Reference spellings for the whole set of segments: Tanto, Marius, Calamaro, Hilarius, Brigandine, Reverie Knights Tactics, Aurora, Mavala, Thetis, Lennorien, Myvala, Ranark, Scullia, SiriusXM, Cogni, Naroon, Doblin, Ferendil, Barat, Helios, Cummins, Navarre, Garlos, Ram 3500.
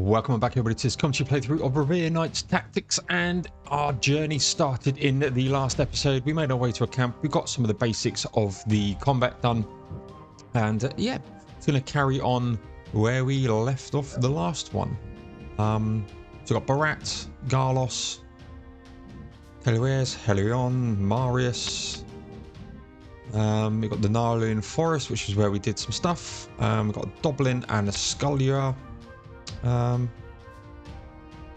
Welcome back, everybody. This is Cogni playthrough of Reverie Knights Tactics, and our journey started in the last episode. We made our way to a camp. We got some of the basics of the combat done, and yeah, it's going to carry on where we left off the last one. So we've got Barat, Garlos, Helios, Helion, Marius. We've got the Naroon Forest, which is where we did some stuff. We've got a Doblin and a Scullia.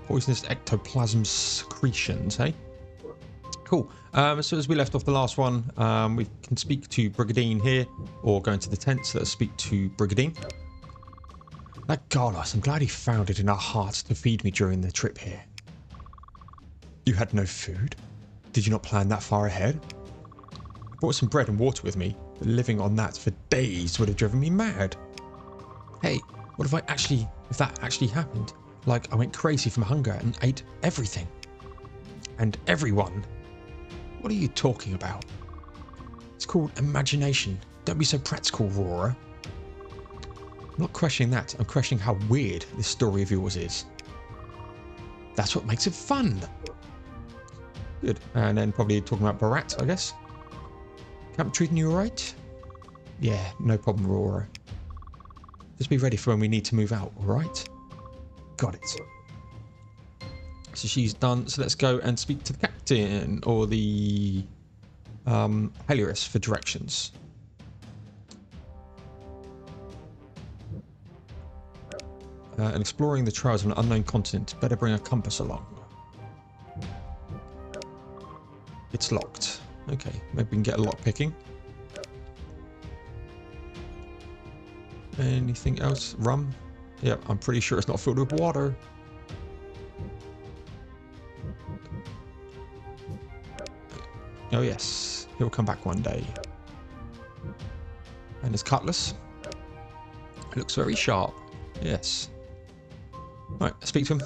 Poisonous ectoplasm secretions, hey? Cool. So as we left off the last one, we can speak to Brigadine here, or go into the tent, so let's speak to Brigadine. That Garlos, I'm glad he found it in our hearts to feed me during the trip here. You had no food? Did you not plan that far ahead? I brought some bread and water with me, but living on that for days would have driven me mad. Hey, what if that actually happened? Like, I went crazy from hunger and ate everything. And everyone. What are you talking about? It's called imagination. Don't be so practical, Rora. I'm not questioning that. I'm questioning how weird this story of yours is. That's what makes it fun. Good. And then probably talking about Barat, I guess. Camp treating you alright? Yeah, no problem, Rora. Just be ready for when we need to move out, all right? Got it. So she's done. So let's go and speak to the captain or the Helios for directions. And exploring the trails of an unknown continent. Better bring a compass along. It's locked. Okay, maybe we can get a lock picking. Anything else? Rum? Yeah, I'm pretty sure it's not filled with water. Oh yes, he'll come back one day. And his cutlass. It looks very sharp. Yes. Right, I speak to him.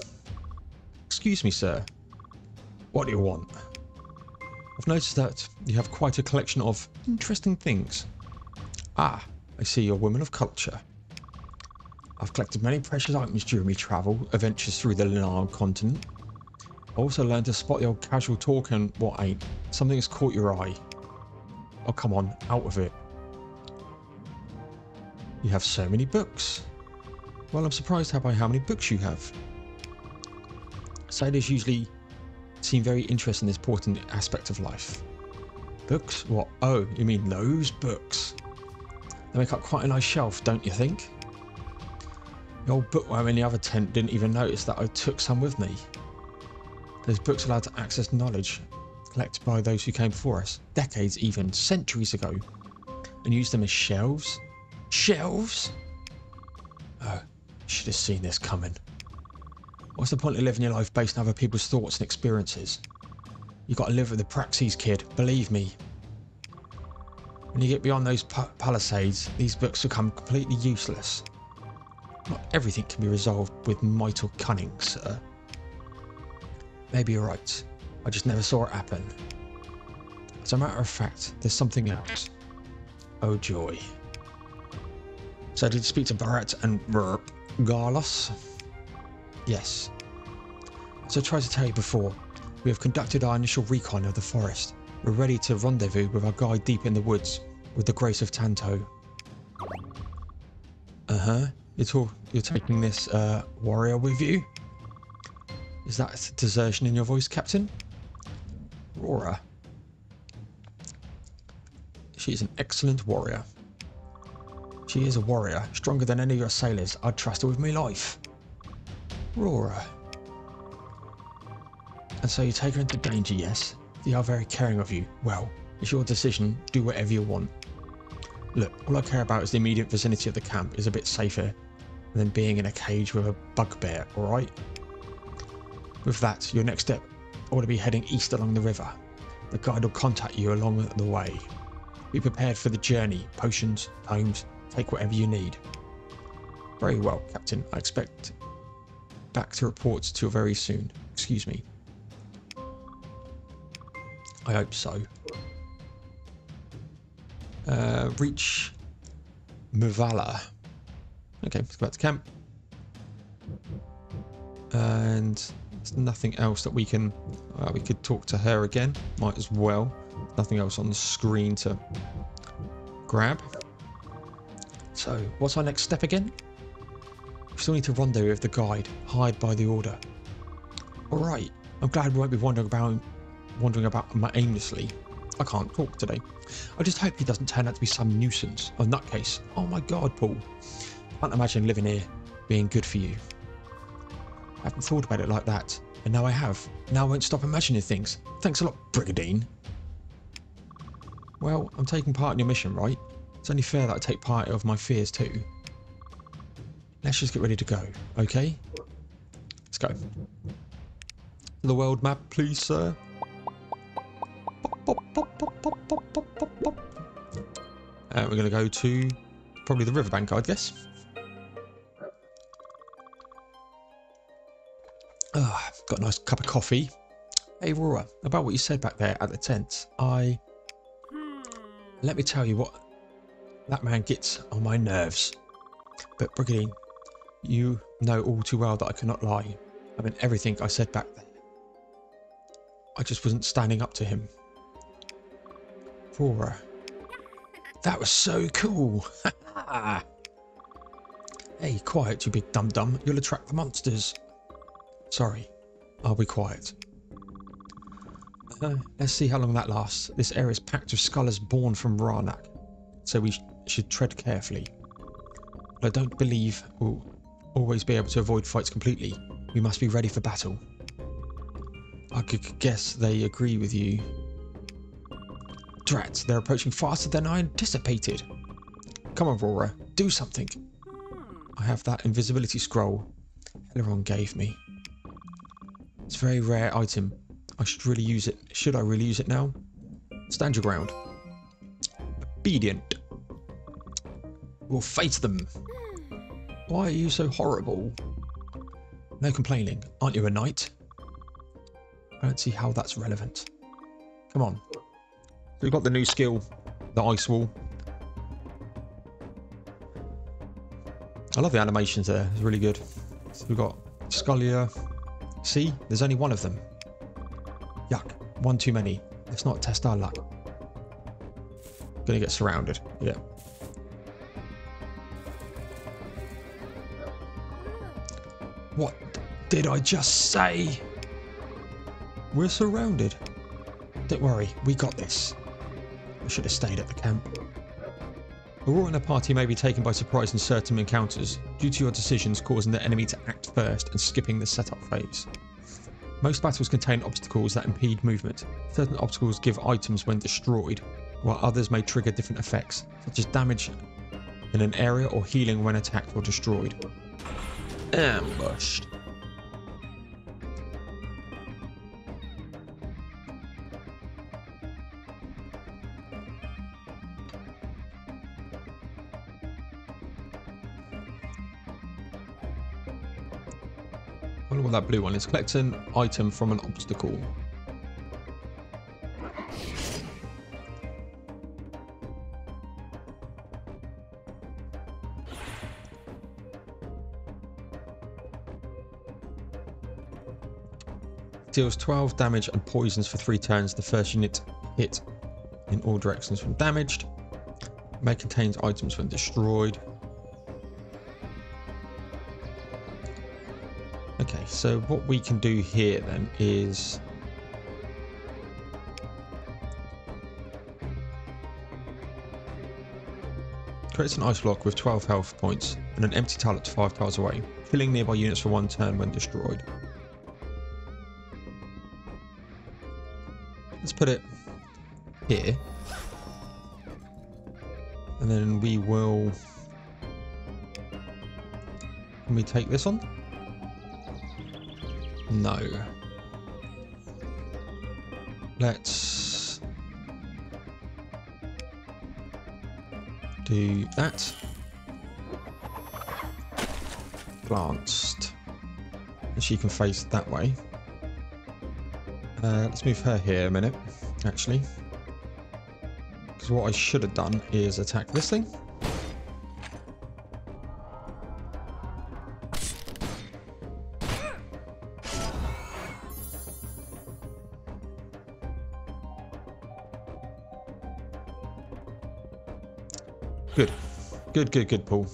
Excuse me, sir. What do you want? I've noticed that you have quite a collection of interesting things. Ah. I see you're a woman of culture. I've collected many precious items during my travel, adventures through the Lennorien continent. I also learned to spot the old casual talk and what ain't. Something has caught your eye. Oh, come on, out of it. You have so many books. Well, I'm surprised by how many books you have. Sailors usually seem very interested in this important aspect of life. Books? What? Oh, you mean those books? They make up quite a nice shelf, don't you think? The old bookworm in the other tent didn't even notice that I took some with me. Those books allowed to access knowledge collected by those who came before us, decades even, centuries ago, and used them as shelves. Shelves? Oh, should have seen this coming. What's the point of living your life based on other people's thoughts and experiences? You've got to live with the praxis, kid, believe me. When you get beyond those palisades, these books become completely useless. Not everything can be resolved with might or cunning, sir. Maybe you're right. I just never saw it happen. As a matter of fact, there's something else. Oh joy. So I did speak to Barat and Garlos. Yes. As I tried to tell you before, we have conducted our initial recon of the forest. We're ready to rendezvous with our guide deep in the woods, with the grace of Tanto. Uh-huh. You're taking this warrior with you? Is that desertion in your voice, Captain? Rora. She's an excellent warrior. She is a warrior, stronger than any of your sailors. I'd trust her with my life. Rora. And so you take her into danger, yes? They are very caring of you. Well, it's your decision. Do whatever you want. Look, all I care about is the immediate vicinity of the camp is a bit safer than being in a cage with a bugbear, alright? With that, your next step ought to be heading east along the river. The guide will contact you along the way. Be prepared for the journey. Potions, homes, take whatever you need. Very well, Captain. I expect back to reports to you very soon. Excuse me. I hope so. Reach Mavala. Okay, let's go back to camp. And there's nothing else that we could talk to her again. Might as well. Nothing else on the screen to grab. So what's our next step again? We still need to rendezvous with the guide. Hide by the order. All right. I'm glad we won't be wandering about aimlessly. I can't talk today. I just hope he doesn't turn out to be some nuisance or nutcase. Oh my God, Paul. Can't imagine living here being good for you. I haven't thought about it like that, and now I have. Now I won't stop imagining things. Thanks a lot, Brigadine. Well, I'm taking part in your mission, right? It's only fair that I take part of my fears too. Let's just get ready to go, okay? Let's go. The world map, please, sir. We're gonna go to probably the riverbank, I guess. Got a nice cup of coffee. Hey, Aurora, about what you said back there at the tent, let me tell you what, that man gets on my nerves. But Brigadine, you know all too well that I cannot lie. I meant everything I said back there. I just wasn't standing up to him. Aurora, that was so cool. Hey, quiet, you big dum-dum. You'll attract the monsters. Sorry, I'll be quiet. Let's see how long that lasts. This area is packed with scholars born from Ranark, so we should tread carefully. But I don't believe we'll always be able to avoid fights completely. We must be ready for battle. I could guess they agree with you. Drat, they're approaching faster than I anticipated. Come on, Aurora, do something. I have that invisibility scroll Aileron gave me. It's a very rare item. I should really use it. Should I really use it now? Stand your ground. Obedient. We'll face them. Why are you so horrible? No complaining. Aren't you a knight? I don't see how that's relevant. Come on. We've got the new skill, the ice wall. I love the animations there. It's really good. So we've got Scalia. See, there's only one of them. Yuck, one too many. Let's not test our luck. Gonna get surrounded. Yeah. What did I just say? We're surrounded. Don't worry, we got this. I should have stayed at the camp. Aurora and her party may be taken by surprise in certain encounters, due to your decisions causing the enemy to act first and skipping the setup phase. Most battles contain obstacles that impede movement. Certain obstacles give items when destroyed, while others may trigger different effects, such as damage in an area or healing when attacked or destroyed. Ambushed. What that blue one is. Collect an item from an obstacle. Deals 12 damage and poisons for 3 turns. The first unit hit in all directions when damaged. May contain items when destroyed. Okay, so what we can do here then is creates an ice block with 12 health points and an empty target 5 tiles away, killing nearby units for 1 turn when destroyed. Let's put it here, and then we will. Can we take this on? No. Let's do that. Glanced. And she can face that way. Let's move her here a minute, actually. Because what I should have done is attack this thing. Good. Good, good, good, Paul.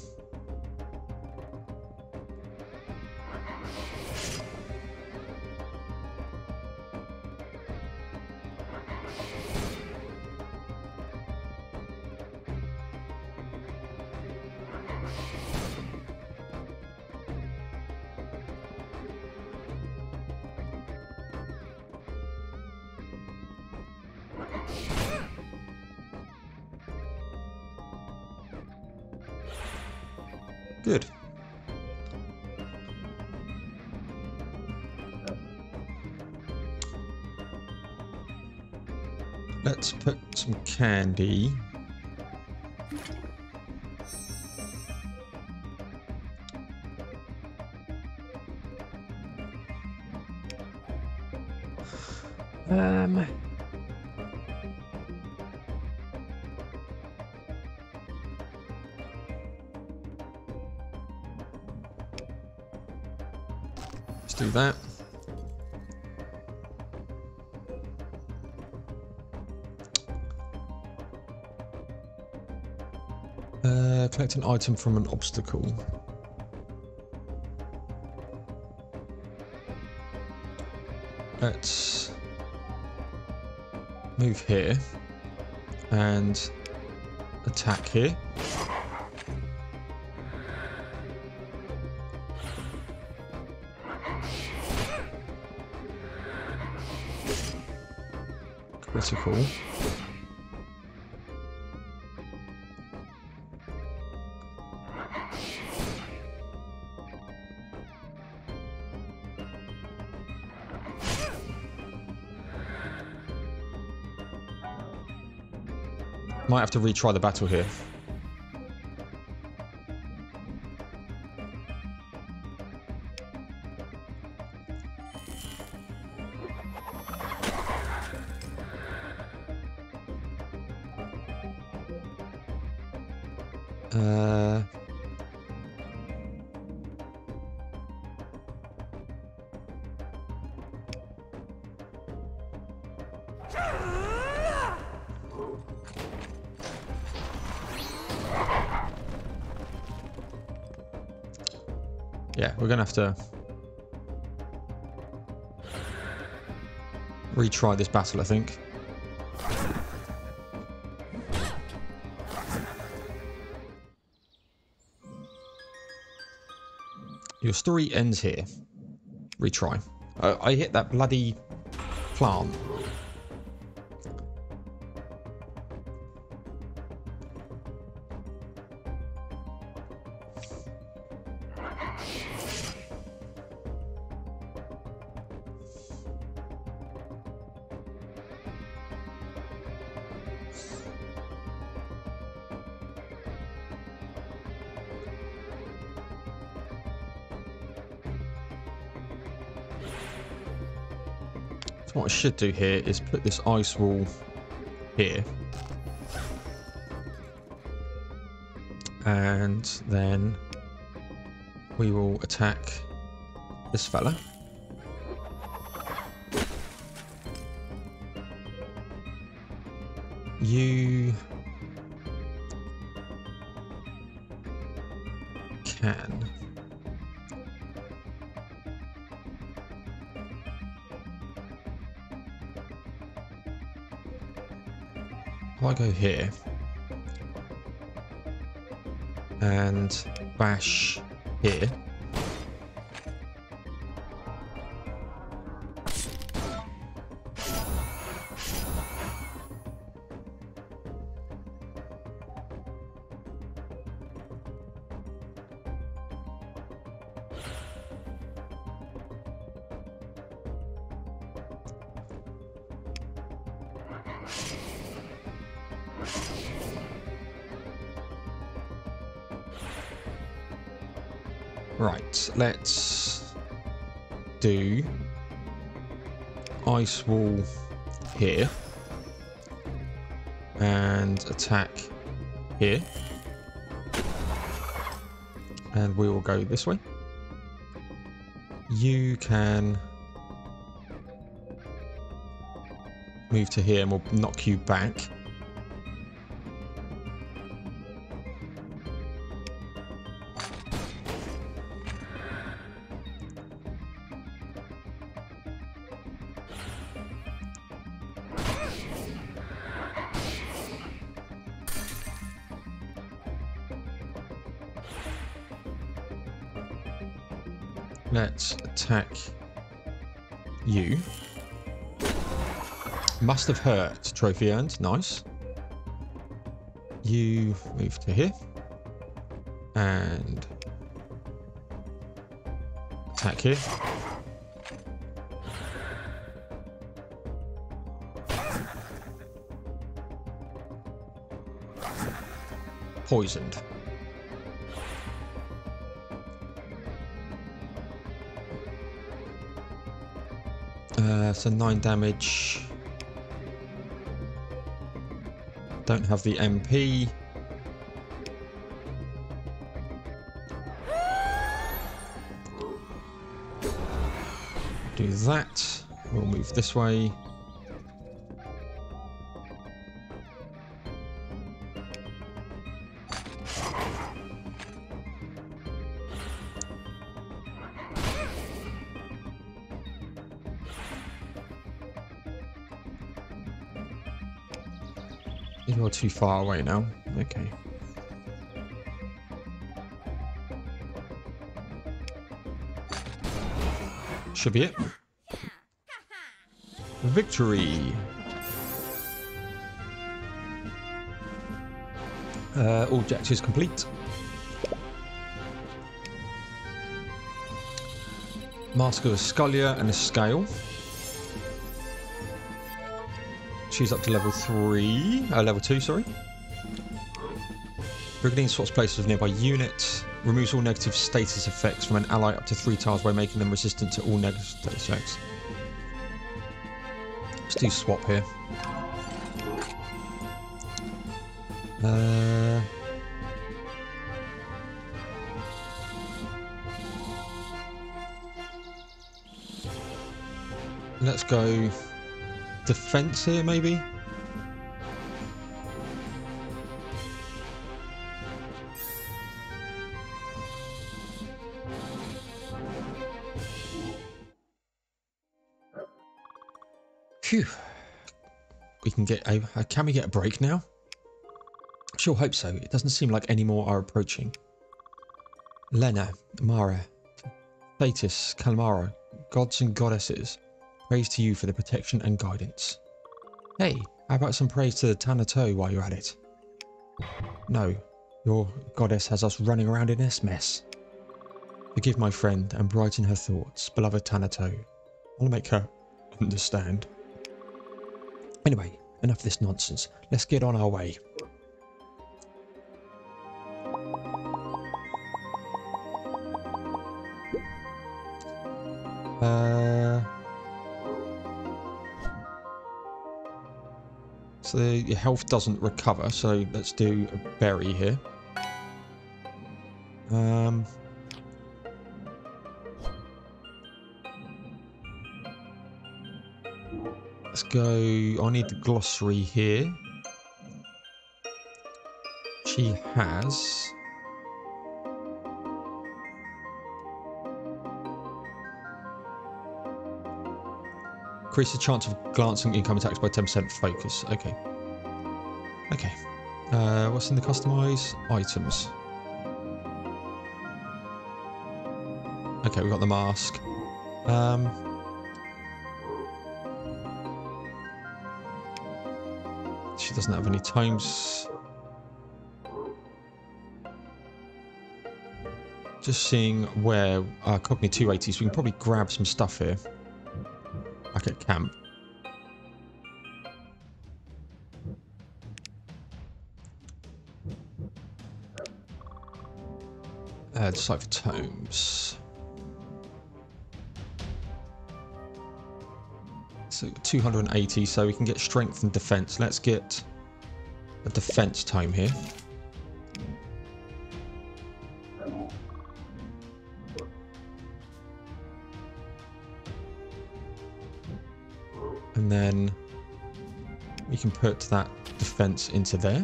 Good. Let's put some candy. Do that. Collect an item from an obstacle. Let's move here and attack here. Critical. Might have to retry the battle here. Yeah, we're gonna have to retry this battle, I think. Your story ends here. Retry. I hit that bloody plant. So what I should do here is put this ice wall here. And then we will attack this fella. You can. If I go here and bash here, right, let's do ice wall here and attack here, and we will go this way. You can move to here and we'll knock you back. Let's attack you. Must have hurt. Trophy earned. Nice. You move to here. And attack here. Poisoned. So 9 damage. Don't have the MP. Do that. We'll move this way. You're too far away now. Okay. Should be it. Victory. All objectives complete. Mask of a Scullier and a Scale. She's up to level 2, sorry. Brigandine swaps places with nearby units. Removes all negative status effects from an ally up to 3 tiles by making them resistant to all negative status effects. Let's do swap here. Let's go defense here, maybe. Phew. We can get a. Can we get a break now? Sure hope so. It doesn't seem like any more are approaching. Lena, Mara, Thetis, Calamaro, gods and goddesses. Praise to you for the protection and guidance. Hey, how about some praise to the Tanto while you're at it? No, your goddess has us running around in this mess. Forgive my friend and brighten her thoughts, beloved Tanto. I'll make her understand. Anyway, enough of this nonsense. Let's get on our way. So your health doesn't recover, so let's do a berry here. Let's go. I need the glossary here. She has. Increase the chance of glancing income attacks by 10% focus. Okay. Okay. What's in the customize? Items. Okay, we got the mask. She doesn't have any tomes. Just seeing where Cogni 280, so we can probably grab some stuff here. Like at camp. Decipher tomes. So 280, so we can get strength and defense. Let's get a defense tome here. And then we can put that defense into there.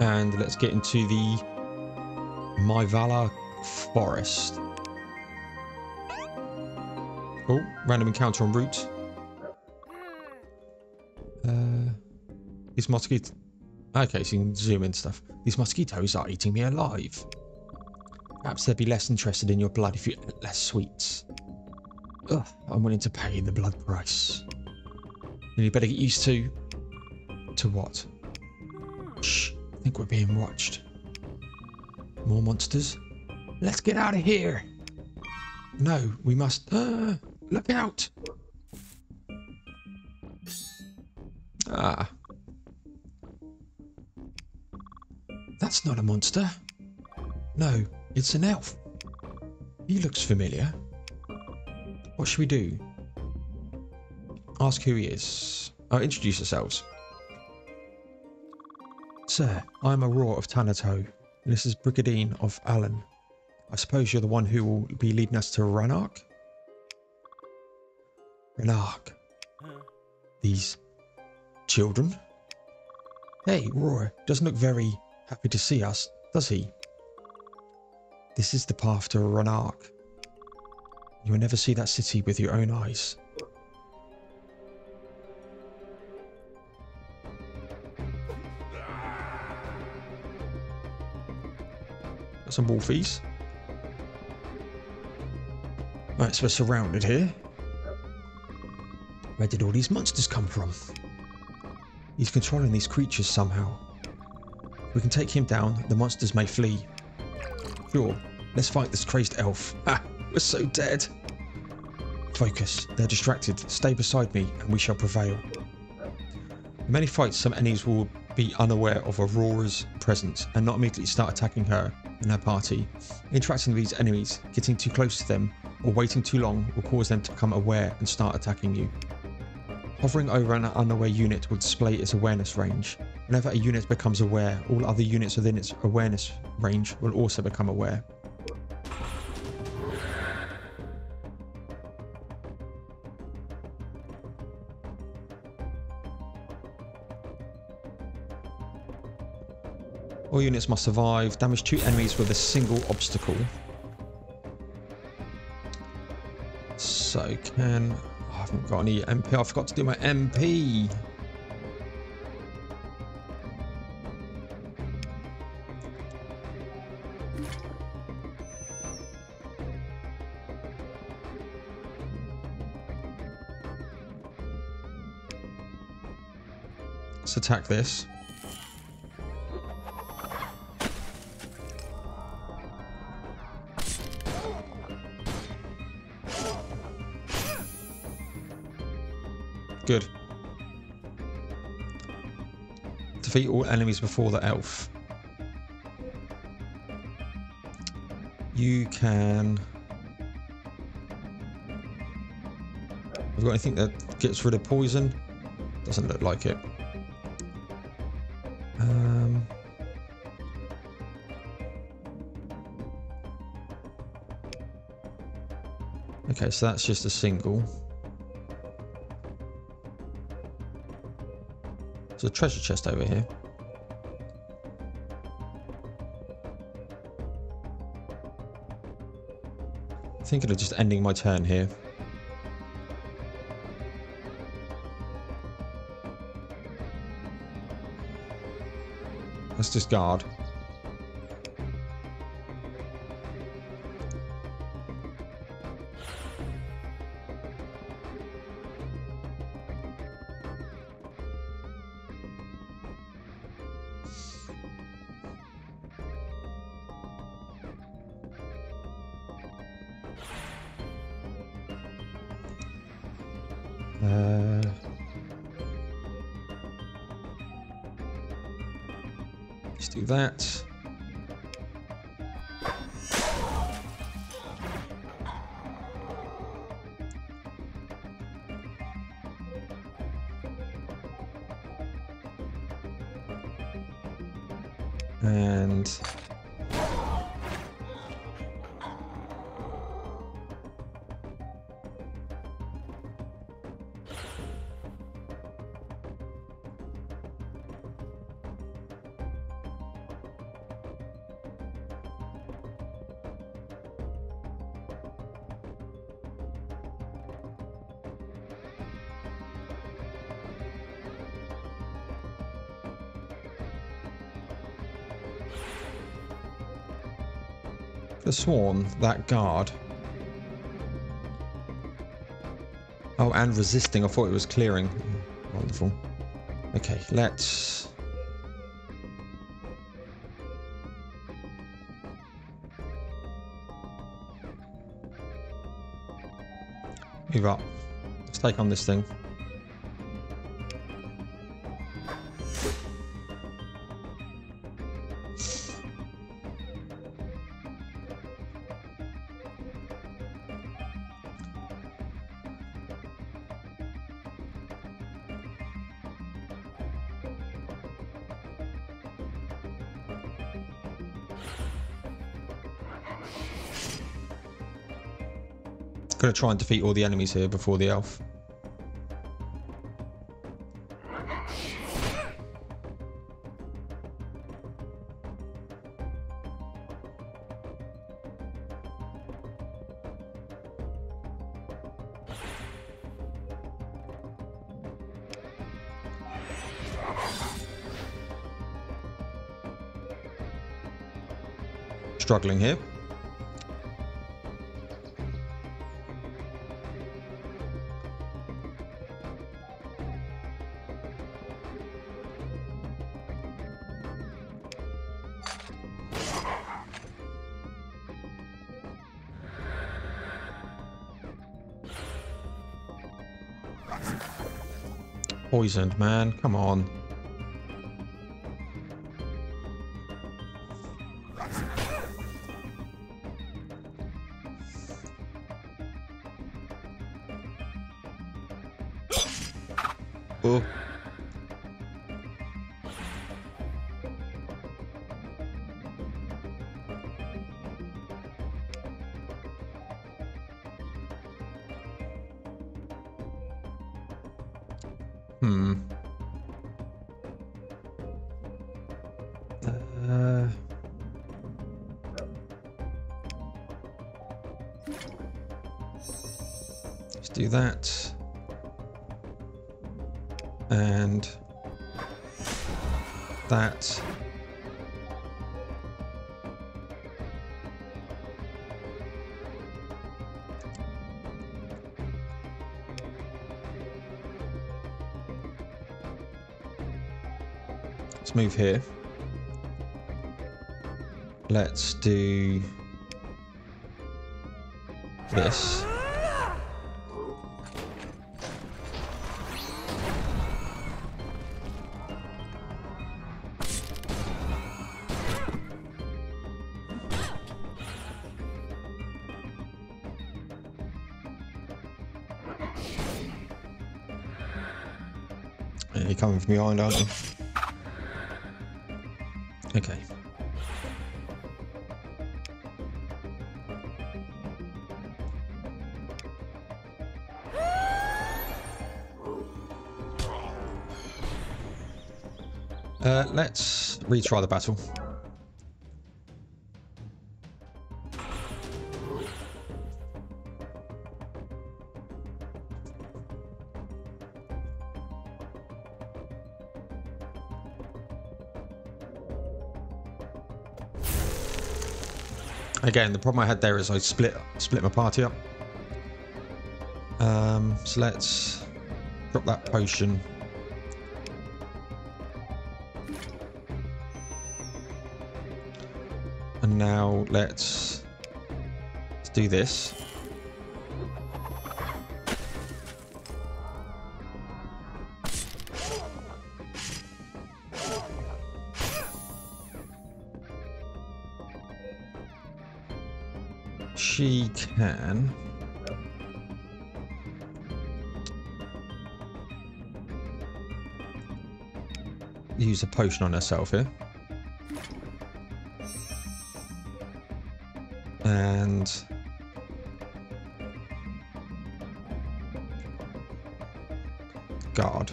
And let's get into the Myvala Forest. Oh, random encounter en route. These mosquitoes. Okay, so you can zoom in stuff. These mosquitoes are eating me alive. Perhaps they'd be less interested in your blood if you ate less sweets. Ugh, I'm willing to pay the blood price. Then you'd better get used to... To what? Shh, I think we're being watched. More monsters? Let's get out of here! No, we must... look out! Ah. That's not a monster. No, it's an elf. He looks familiar. What should we do? Ask who he is. Oh, introduce yourselves. Sir, I am a Roar of Tanto, and this is Brigadine of Alan. I suppose you're the one who will be leading us to Ranark? Ranark. These... children? Hey, Roar, doesn't look very happy to see us, does he? This is the path to Ranark. You will never see that city with your own eyes. Some wolfies. Alright, so we're surrounded here. Where did all these monsters come from? He's controlling these creatures somehow. If we can take him down, the monsters may flee. Sure, let's fight this crazed elf. Ha! We're so dead! Focus, they're distracted. Stay beside me and we shall prevail. In many fights, some enemies will be unaware of Aurora's presence and not immediately start attacking her and her party. Interacting with these enemies, getting too close to them, or waiting too long will cause them to become aware and start attacking you. Hovering over an unaware unit will display its awareness range. Whenever a unit becomes aware, all other units within its awareness range will also become aware. All units must survive. Damage 2 enemies with a single obstacle. So can... Oh, I haven't got any MP. I forgot to do my MP. Let's attack this. Good. Defeat all enemies before the elf. You can... Have you got anything that gets rid of poison? Doesn't look like it. Okay, so that's just a single. There's a treasure chest over here. I'm thinking of just ending my turn here. Let's discard. Let's do that. And... the swarm, that guard. Oh, and resisting. I thought it was clearing. Wonderful. Okay, let's... move up. Let's take on this thing. Gonna try and defeat all the enemies here before the elf. Struggling here. Poisoned, man, come on. Oh. Let's do that. And that. Let's move here. Let's do this. You're coming from behind, aren't you? Okay. Let's retry the battle. Again, the problem I had there is I split my party up. So let's drop that potion. And now let's do this. She can. Use a potion on herself here. And guard.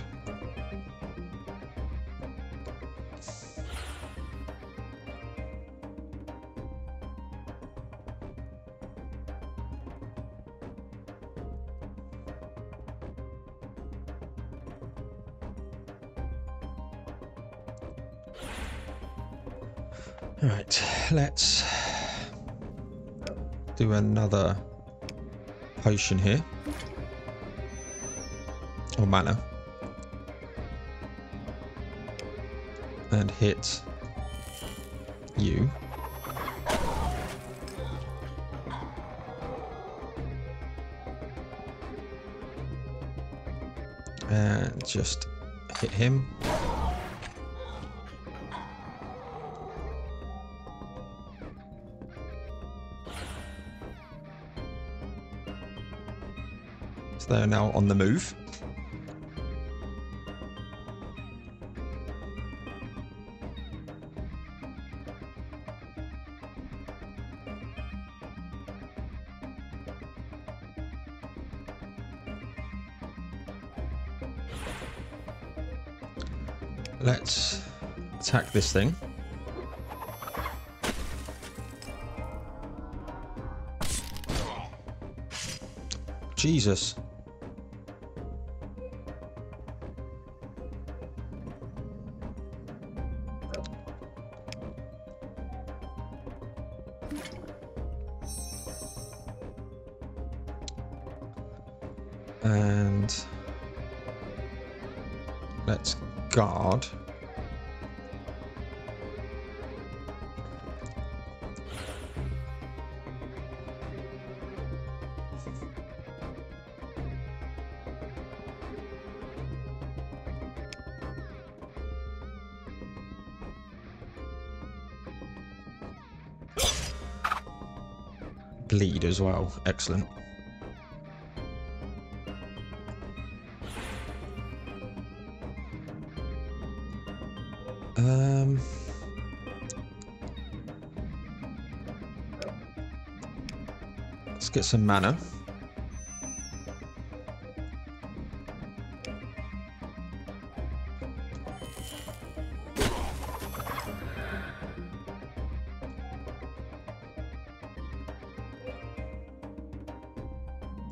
All right, let's do another potion here. Or mana. And hit you. And just hit him. So they're now on the move. Let's attack this thing. Jesus. And let's guard. Bleed as well. Excellent. Let's get some mana.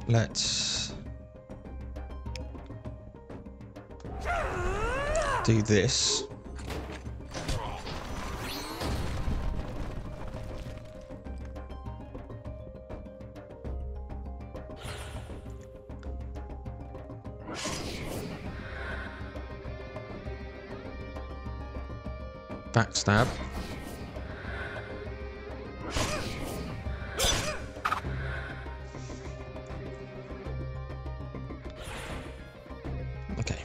Let's do this. Backstab. Okay.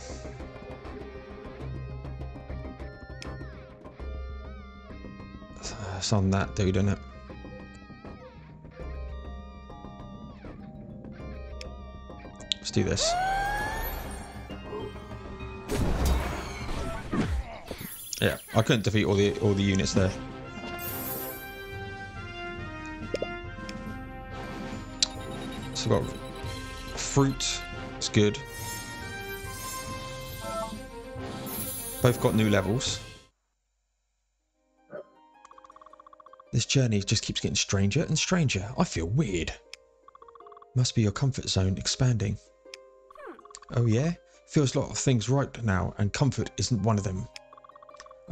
It's on that dude, isn't it? Let's do this. Yeah, I couldn't defeat all the units there. So we've got fruit, it's good. Both got new levels. This journey just keeps getting stranger and stranger. I feel weird. Must be your comfort zone expanding. Oh yeah? Feels a lot of things right now, and comfort isn't one of them.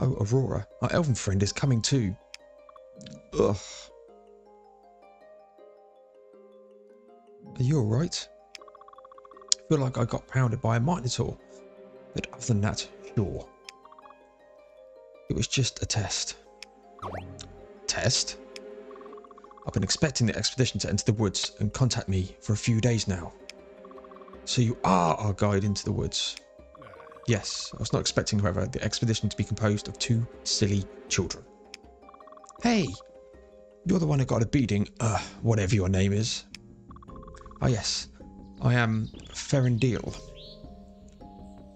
Oh, Aurora, our elven friend is coming too. Ugh. Are you alright? I feel like I got pounded by a Minotaur. But other than that, sure. It was just a test. Test? I've been expecting the expedition to enter the woods and contact me for a few days now. So you are our guide into the woods. Yes, I was not expecting, however, the expedition to be composed of two silly children. Hey! You're the one who got a beating, whatever your name is. Ah yes, I am Ferendil.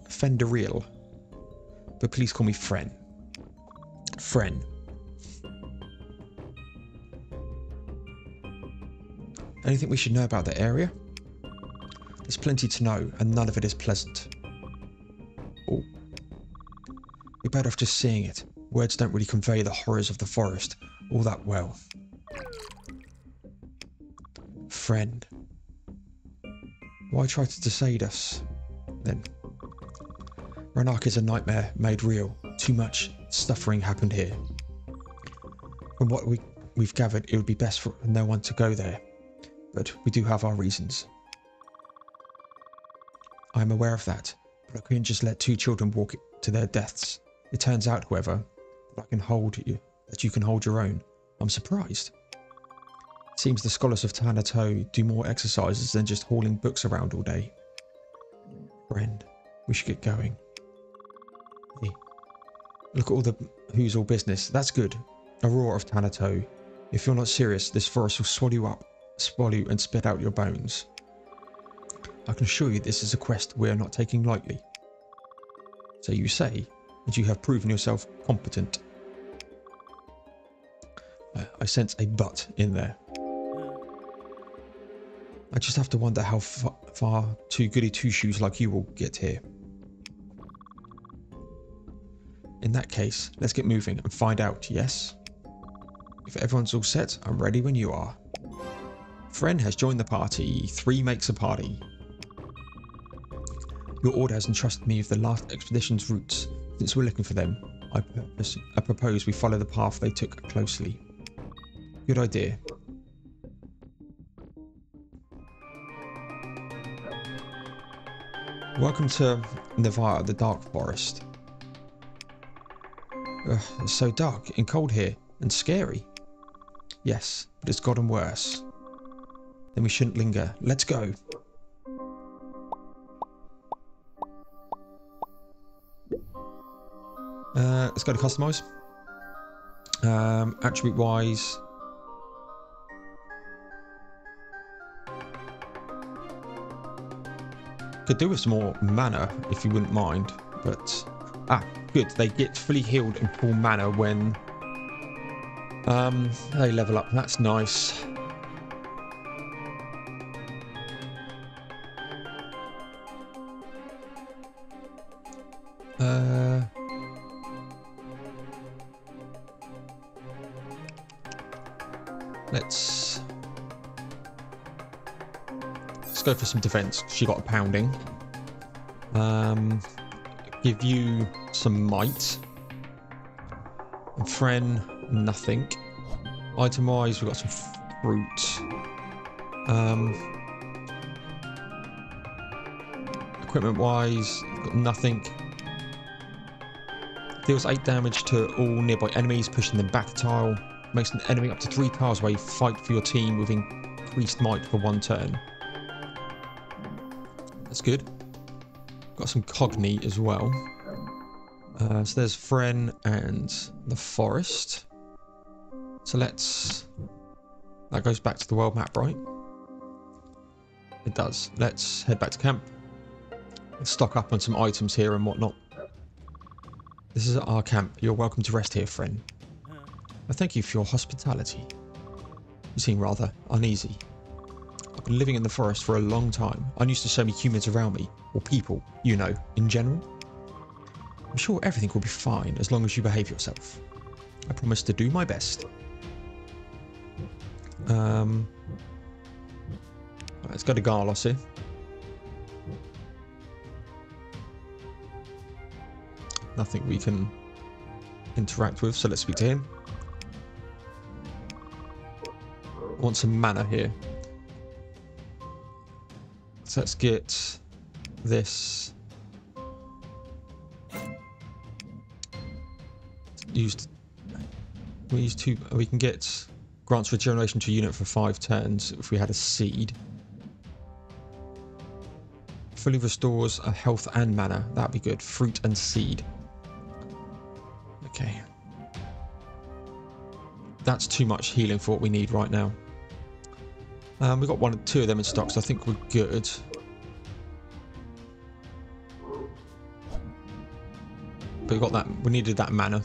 Fenderil. But please call me Fren. Fren. Anything we should know about the area? There's plenty to know, and none of it is pleasant. Oh. You're better off just seeing it. Words don't really convey the horrors of the forest all that well. Friend. Why try to dissuade us, then? Ranark is a nightmare made real. Too much suffering happened here. From what we we've gathered it would be best for no one to go there, but we do have our reasons. I am aware of that, but I couldn't just let two children walk to their deaths. It turns out, however, that you can hold your own. I'm surprised. It seems the scholars of Tanto do more exercises than just hauling books around all day. Friend, we should get going. Hey, look at all the who's all business. That's good. Aurora of Tanto. If you're not serious, this forest will swallow you up, and spit out your bones. I can assure you this is a quest we are not taking lightly. So you say, and you have proven yourself competent. I sense a but in there. I just have to wonder how far two goody two-shoes like you will get here. In that case, let's get moving and find out, yes? If everyone's all set, I'm ready when you are. Friend has joined the party. 3 makes a party. Your order has entrusted me with the last expedition's routes. Since we're looking for them, I propose we follow the path they took closely. Good idea. Welcome to Navarre, the Dark Forest. Ugh, it's so dark and cold here, and scary. Yes, but it's gotten worse. Then we shouldn't linger. Let's go. Let's go to customize. Attribute wise, could do with some more mana if you wouldn't mind. But good. They get fully healed in full mana when they level up. That's nice. Let's go for some defense. She got a pounding. Give you some might. And Fren, nothing. Item-wise, we've got some fruit. Equipment-wise, we've got nothing. Deals 8 damage to all nearby enemies, pushing them back a tile. Makes an enemy up to 3 tiles away fight for your team with increased might for 1 turn. That's good. Got some Cogni as well. So there's Fren and the forest. So let's... That goes back to the world map, right? It does. Let's head back to camp. Let's stock up on some items here and whatnot. This is our camp. You're welcome to rest here, friend. I thank you for your hospitality. You seem rather uneasy. I've been living in the forest for a long time. Unused to so many humans around me, or people, you know, in general. I'm sure everything will be fine as long as you behave yourself. I promise to do my best. Let's go to Garlos here. Nothing we can interact with, so let's speak to him. I want some mana here. So let's get this used. We use 2. We can get grants regeneration to a unit for 5 turns if we had a seed. Fully restores a health and mana. That'd be good. Fruit and seed. Okay. That's too much healing for what we need right now. We've got 2 of them in stock, so I think we're good. But we got that. We needed that mana.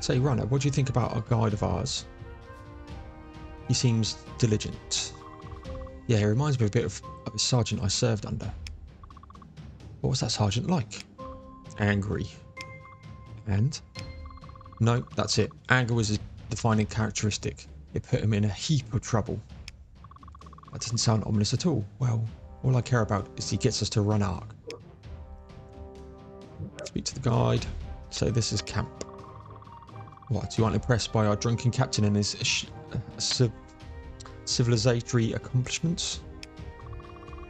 Say, Runner, what do you think about our guide of ours? He seems diligent. Yeah, he reminds me a bit of a sergeant I served under. What was that sergeant like? Angry. And? No, that's it. Anger was his defining characteristic. It put him in a heap of trouble. That doesn't sound ominous at all. Well, all I care about is he gets us to Ranark. Speak to the guide. So this is camp. What? You aren't impressed by our drunken captain and his civilizatory accomplishments?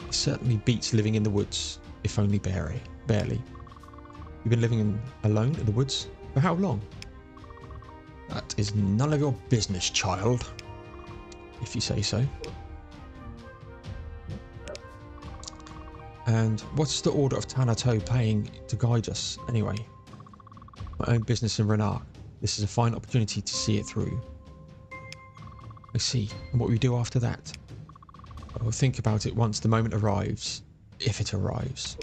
It certainly beats living in the woods, if only barely. You've been living alone in the woods? For how long? That is none of your business, child. If you say so. And what's the order of Tanto paying to guide us, anyway? My own business in Ranark. This is a fine opportunity to see it through. I see. And what we do after that? I will think about it once the moment arrives. If it arrives.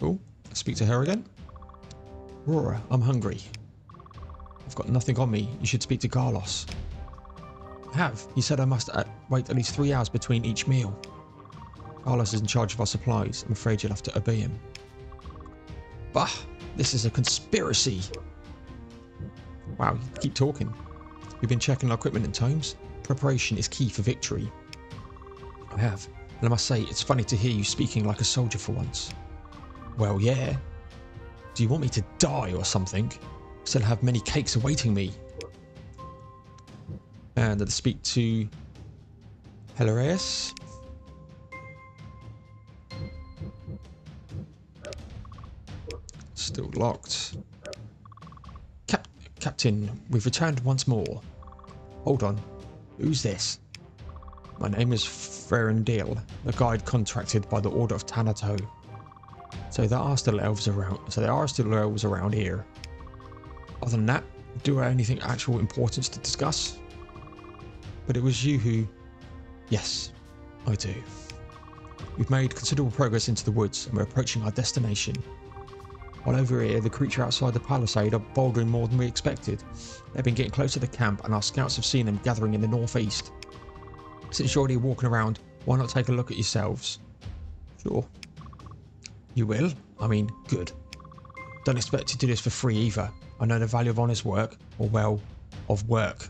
Cool. I'll speak to her again. Aurora, I'm hungry. I've got nothing on me. You should speak to Garlos. I have. He said I must wait at least 3 hours between each meal. Garlos is in charge of our supplies. I'm afraid you'll have to obey him. Bah! This is a conspiracy! Wow, you keep talking. We've been checking our equipment and tomes. Preparation is key for victory. I have. And I must say, it's funny to hear you speaking like a soldier for once. Well, yeah. Do you want me to die or something? Still have many cakes awaiting me. And I'll speak to Hilarius. Still locked. Captain, we've returned once more. Hold on. Who's this? My name is Ferendil, the guide contracted by the order of Tanto. So there are still elves around. here. Other than that, do I have anything actual importance to discuss? But it was you who... Yes, I do. We've made considerable progress into the woods and we're approaching our destination. While over here, the creature outside the palisade are bouldering more than we expected. They've been getting closer to the camp and our scouts have seen them gathering in the northeast. Since you're already walking around, why not take a look at yourselves? Sure. You will? I mean, good. Don't expect to do this for free either. I know the value of honest work, or well, of work.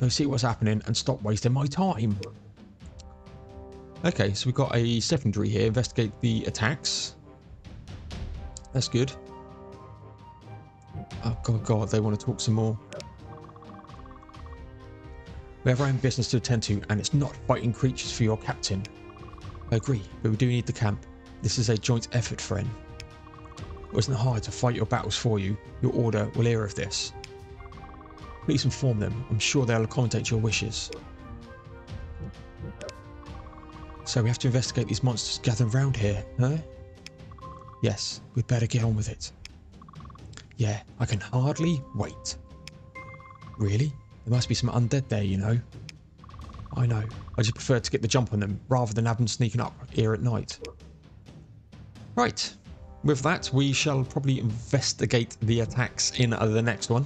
Go see what's happening and stop wasting my time. Okay, so we've got a secondary here. Investigate the attacks. That's good. Oh god, they want to talk some more. We have our own business to attend to, and it's not fighting creatures for your captain. I agree, but we do need the camp. This is a joint effort, friend. It wasn't hard to fight your battles for you. Your order will hear of this. Please inform them. I'm sure they'll accommodate your wishes. So we have to investigate these monsters gathered round here, huh? Yes, we'd better get on with it. Yeah, I can hardly wait. Really? There must be some undead there, you know. I know. I just prefer to get the jump on them rather than have them sneaking up here at night. Right. With that, we shall probably investigate the attacks in the next one.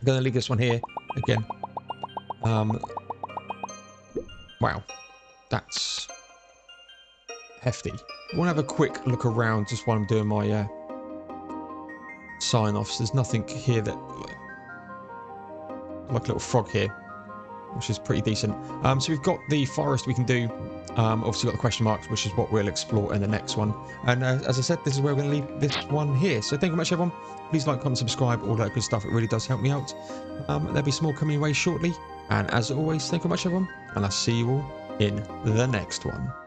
I'm going to leave this one here again. Wow. That's hefty. I want to have a quick look around just while I'm doing my sign-offs. There's nothing here that... like a little frog here, which is pretty decent. So we've got the forest we can do. Obviously got the question marks, which is what we'll explore in the next one. And as I said, this is where we're going to leave this one here. So thank you very much, everyone. Please like, comment, subscribe, all that good stuff. It really does help me out. There'll be some more coming your way shortly. And as always, thank you very much, everyone. And I'll see you all in the next one.